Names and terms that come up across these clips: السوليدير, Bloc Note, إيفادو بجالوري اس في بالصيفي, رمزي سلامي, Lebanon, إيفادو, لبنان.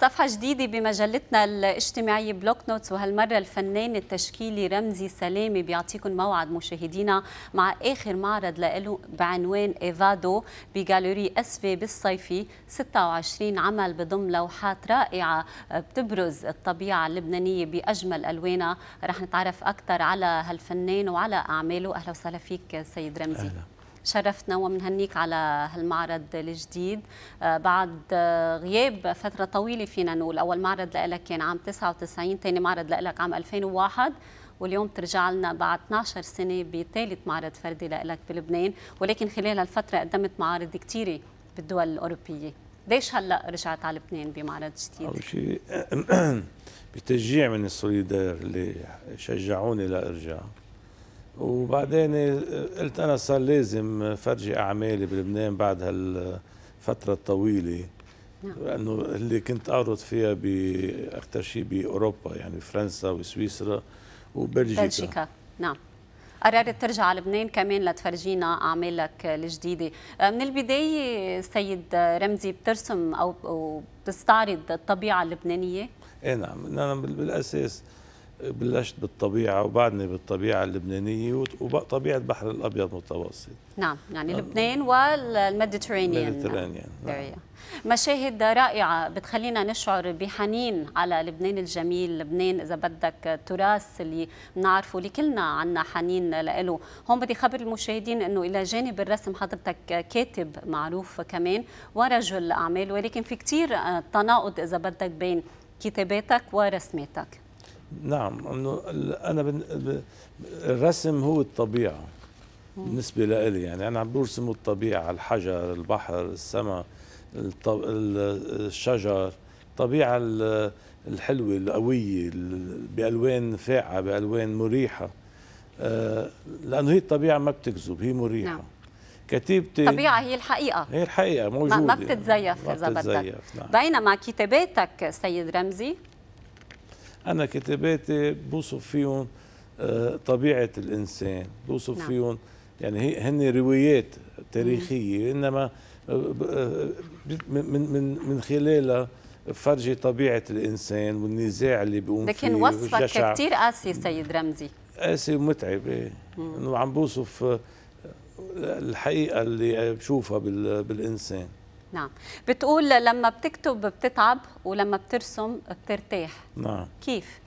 صفحة جديدة بمجلتنا الاجتماعية بلوك نوتس، وهالمرة الفنان التشكيلي رمزي سلامي بيعطيكم موعد مشاهدينا مع آخر معرض له بعنوان إيفادو بجالوري اس في بالصيفي. 26 عمل بضم لوحات رائعة بتبرز الطبيعة اللبنانية بأجمل ألوانها. رح نتعرف أكثر على هالفنان وعلى أعماله. أهلا وسهلا فيك سيد رمزي. أهلا. شرفتنا ومنهنيك على هالمعرض الجديد بعد غياب فترة طويلة. فينا نقول أول معرض لك كان عام 99، ثاني معرض لك عام 2001، واليوم ترجع لنا بعد 12 سنة بثالث معرض فردي لك بلبنان. ولكن خلال هالفترة قدمت معارض كثيرة بالدول الأوروبية. ليش هلا رجعت على لبنان بمعرض جديد؟ أول شيء بتشجيع من السوليدير اللي شجعوني لأرجع، وبعدين قلت أنا صار لازم فرجي أعمالي بلبنان بعد هالفترة الطويلة، لأنه اللي كنت أعرض فيها أكثر شيء بأوروبا، يعني فرنسا وسويسرا وبلجيكا. بلجيكا، نعم. قررت ترجع على لبنان كمان لتفرجينا أعمالك الجديدة. من البداية سيد رمزي بترسم أو بتستعرض الطبيعة اللبنانية؟ إيه نعم، أنا بالأساس بلشت بالطبيعة وبعدني بالطبيعة اللبنانية وطبيعة البحر الأبيض المتوسط. نعم، يعني لبنان والميديترينيان. نعم. مشاهد رائعة بتخلينا نشعر بحنين على لبنان الجميل، لبنان إذا بدك التراث اللي بنعرفه، اللي كلنا عنا حنين له. هون بدي خبر المشاهدين أنه إلى جانب الرسم حضرتك كاتب معروف كمان ورجل أعمال، ولكن في كتير تناقض إذا بدك بين كتاباتك ورسماتك. نعم، انه انا الرسم هو الطبيعه بالنسبه لي، يعني انا عم برسم الطبيعه، الحجر، البحر، السماء، الشجر، الطبيعه الحلوه القويه بالوان فاقعه، بالوان مريحه، لانه هي الطبيعه ما بتكذب، هي مريحه. نعم. كتيبتي الطبيعة هي الحقيقة، هي الحقيقة موجودة، ما بتتزيف إذا بدك. نعم. بينما كتاباتك سيد رمزي، أنا كتاباتي بوصف فيهم طبيعة الإنسان، بوصف نعم. فيهم يعني هن روايات تاريخية، إنما من خلالها فرجي طبيعة الإنسان والنزاع اللي بيقوم فيه. لكن وصفك كتير قاسي سيد رمزي. قاسي ومتعب، إيه، إنه عم بوصف الحقيقة اللي بشوفها بالإنسان. نعم، بتقول لما بتكتب بتتعب ولما بترسم بترتاح. نعم. كيف؟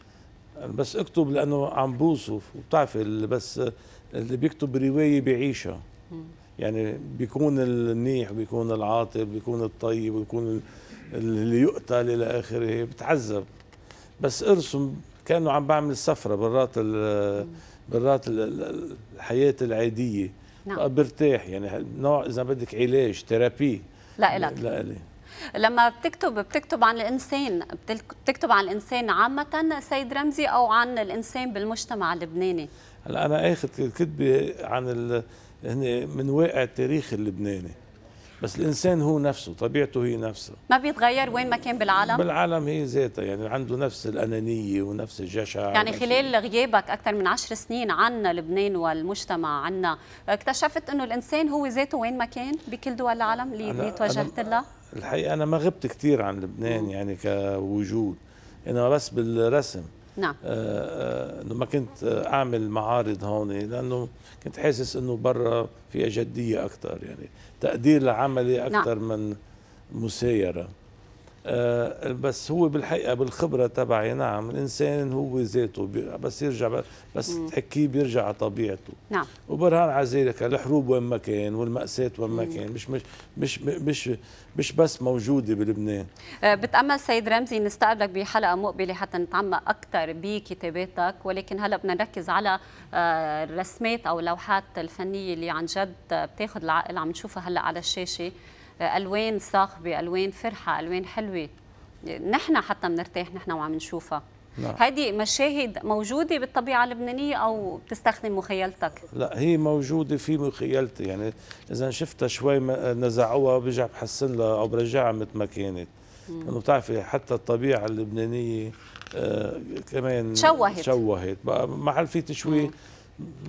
بس اكتب لانه عم بوصف، وبتعرفي اللي بيكتب روايه بيعيشها، يعني بيكون المنيح بيكون العاطل بيكون الطيب بيكون اللي يقتل الى اخره، بتعذب. بس ارسم كانه عم بعمل سفره برات الحياه العاديه. نعم. برتاح، يعني نوع اذا بدك علاج ثيرابي. لا إلك. لا إلي. لما بتكتب عن الإنسان، بتكتب عن الإنسان عامة سيد رمزي أو عن الإنسان بالمجتمع اللبناني؟ هلا أنا آخذ كتبي عن من واقع التاريخ اللبناني، بس الإنسان هو نفسه، طبيعته هي نفسها، ما بيتغير وين ما كان بالعالم؟ بالعالم هي ذاتها، يعني عنده نفس الأنانية ونفس الجشع. يعني خلال غيابك أكثر من 10 سنين عن لبنان والمجتمع عنا، اكتشفت أنه الإنسان هو ذاته وين ما كان بكل دول العالم اللي تواجهت لها؟ الحقيقة أنا ما غبت كثير عن لبنان، يعني كوجود، إنما بس بالرسم. نعم. انه ما كنت اعمل معارض هون لانه كنت حاسس انه برا فيها جديه اكثر، يعني تقدير لعملي اكثر. نعم. من مسايره. بس هو بالحقيقه بالخبره تبعي، نعم، الانسان هو ذاته، بس يرجع، بس تحكيه بيرجع على طبيعته. نعم. وبرهان على ذلك الحروب وين ما كان والمأساة وين ما كان، مش بس موجوده بلبنان. بتامل سيد رمزي نستقبلك بحلقه مقبله حتى نتعمق اكثر بكتاباتك، ولكن هلا بدنا نركز على الرسمات او اللوحات الفنيه اللي عن جد بتاخذ العقل. عم نشوفها هلا على الشاشه، ألوان صاخبة، ألوان فرحة، ألوان حلوة، نحن حتى بنرتاح نحن وعم نشوفها. نعم. هذه مشاهد موجودة بالطبيعة اللبنانية أو بتستخدم مخيلتك؟ لا، هي موجودة في مخيلتي، يعني إذا شفتها شوي نزعوها برجع بحسن لها أو برجعها مثل ما كانت، لأنه بتعرفي حتى الطبيعة اللبنانية كمان تشوهت، بقى محل في تشويه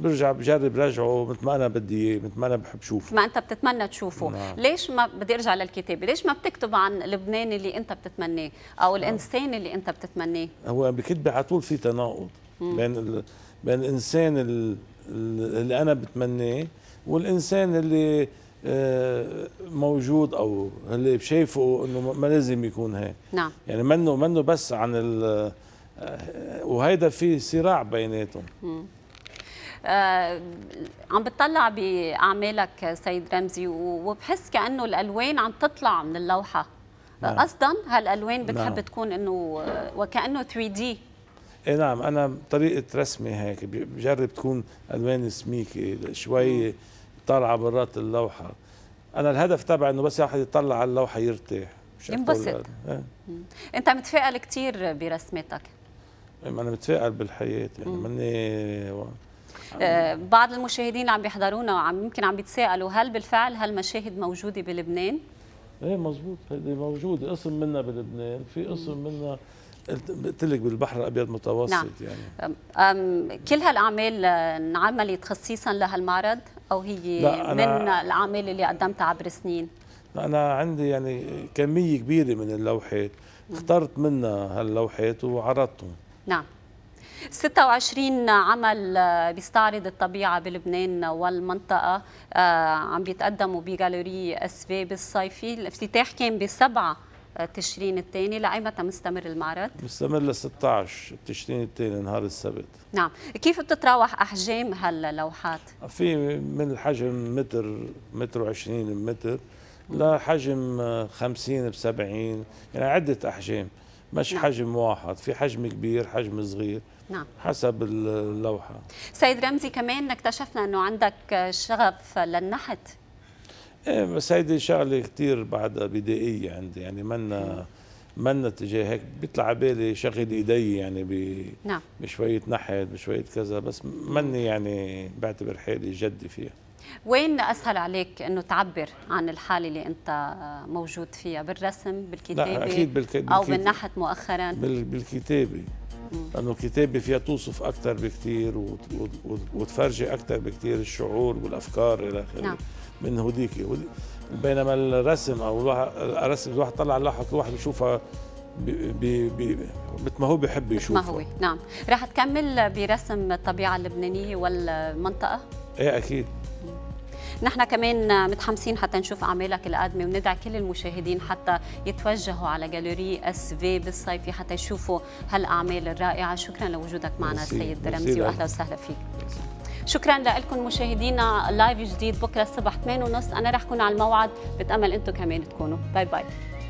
برجع بجرب راجعه مثل ما انا بدي، مثل ما انا بحب شوفه. ما انت بتتمنى تشوفه، نعم. ليش ما بدي ارجع للكتابه، ليش ما بتكتب عن لبناني اللي انت بتتمناه او الانسان اللي انت بتتمناه؟ هو بكتبه على طول في تناقض بين الانسان اللي انا بتمناه والانسان اللي موجود او اللي بشايفه انه ما لازم يكون هيك. نعم. يعني منه بس عن وهيدا في صراع بيناتهم. عم بتطلع باعمالك سيد رمزي وبحس كانه الالوان عم تطلع من اللوحه. نعم. قصدا هالالوان بتحب، نعم. تكون انه وكانه 3D. اي نعم، انا طريقه رسمي هيك بجرب تكون الوان سميكه شوي، طالعه برات اللوحه. انا الهدف تبعي انه بس الواحد يطلع على اللوحه يرتاح، مش ينبسط. انت متفائل كثير برسمتك؟ انا متفائل بالحياه يعني، ماني بعض المشاهدين اللي عم بيحضرونا يمكن عم بيتساءلوا هل بالفعل هالمشاهد موجوده بلبنان؟ ايه مزبوط، هيدي موجوده، قسم منها بلبنان، في قسم منها قلت لك بالبحر الابيض متوسط. نعم. يعني كل هالاعمال انعملت خصيصا لهالمعرض او هي من الاعمال اللي قدمتها عبر سنين؟ انا عندي يعني كميه كبيره من اللوحات، اخترت منها هاللوحات وعرضتهم. نعم. 26 عمل بيستعرض الطبيعة بلبنان والمنطقة، عم بيتقدموا بجالوري اس في بالصيف. الافتتاح كان ب7 تشرين الثاني، لأيمتى مستمر المعرض؟ مستمر ل16 تشرين الثاني نهار السبت. نعم. كيف بتتراوح أحجام هاللوحات؟ في من حجم متر و20 متر لحجم 50 ب70، يعني عدة أحجام، مش نعم. حجم واحد، في حجم كبير، حجم صغير، نعم. حسب اللوحة. سيد رمزي كمان اكتشفنا انه عندك شغف للنحت. ايه بس هيدي شغلة كثير بعدها بدائية عندي، يعني منا تجاه هيك، بيطلع على بالي شغل ايدي يعني نعم. بشوية نحت، بشوية كذا، بس ماني يعني بعتبر حالي جدي فيها. وين اسهل عليك انه تعبر عن الحاله اللي انت موجود فيها، بالرسم، بالكتابه؟ اكيد بالكتابه او بالنحت مؤخرا. بالكتابه، لانه الكتابه فيها توصف اكثر بكثير وتفرجي اكثر بكثير الشعور والافكار الى اخره. نعم. من هديك، بينما الرسم او الرسم الواحد طلع اللوحه، كل واحد بيشوفها مثل ما هو بيحب يشوفها، مثل ما هو. نعم. راح تكمل برسم الطبيعه اللبنانيه والمنطقه؟ ايه اكيد. نحن كمان متحمسين حتى نشوف اعمالك القادمه، وندعي كل المشاهدين حتى يتوجهوا على جالوري اس في بالصيفي حتى يشوفوا هالاعمال الرائعه. شكرا لوجودك معنا السيد رمزي، واهلا وسهلا فيك. شكرا لكم مشاهدينا، لايف جديد بكره الصبح 8:30، انا رح كون على الموعد، بتامل انتم كمان تكونوا. باي باي.